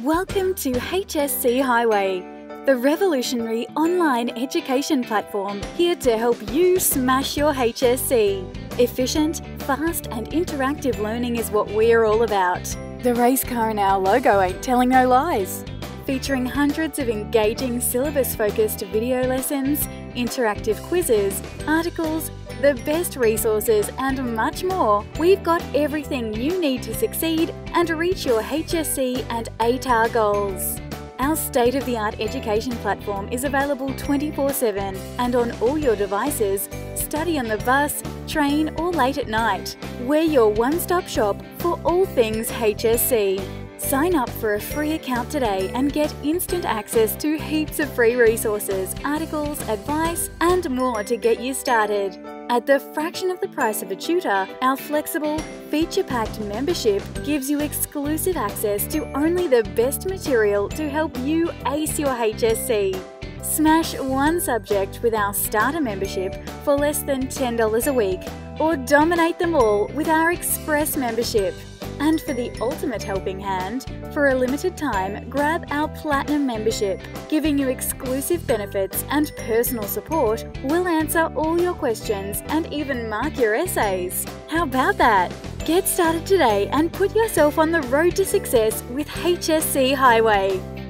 Welcome to HSC Highway, the revolutionary online education platform here to help you smash your HSC. Efficient, fast and interactive learning is what we're all about. The race car in our logo ain't telling no lies. Featuring hundreds of engaging syllabus-focused video lessons, interactive quizzes, articles, the best resources and much more. We've got everything you need to succeed and reach your HSC and ATAR goals. Our state-of-the-art education platform is available 24/7 and on all your devices. Study on the bus, train or late at night. We're your one-stop shop for all things HSC. Sign up for a free account today and get instant access to heaps of free resources, articles, advice and more to get you started. At the fraction of the price of a tutor, our flexible, feature-packed membership gives you exclusive access to only the best material to help you ace your HSC. Smash one subject with our Starter Membership for less than $10 a week, or dominate them all with our Express Membership. And for the ultimate helping hand, for a limited time, grab our Platinum Membership. Giving you exclusive benefits and personal support, we'll answer all your questions and even mark your essays. How about that? Get started today and put yourself on the road to success with HSC Highway.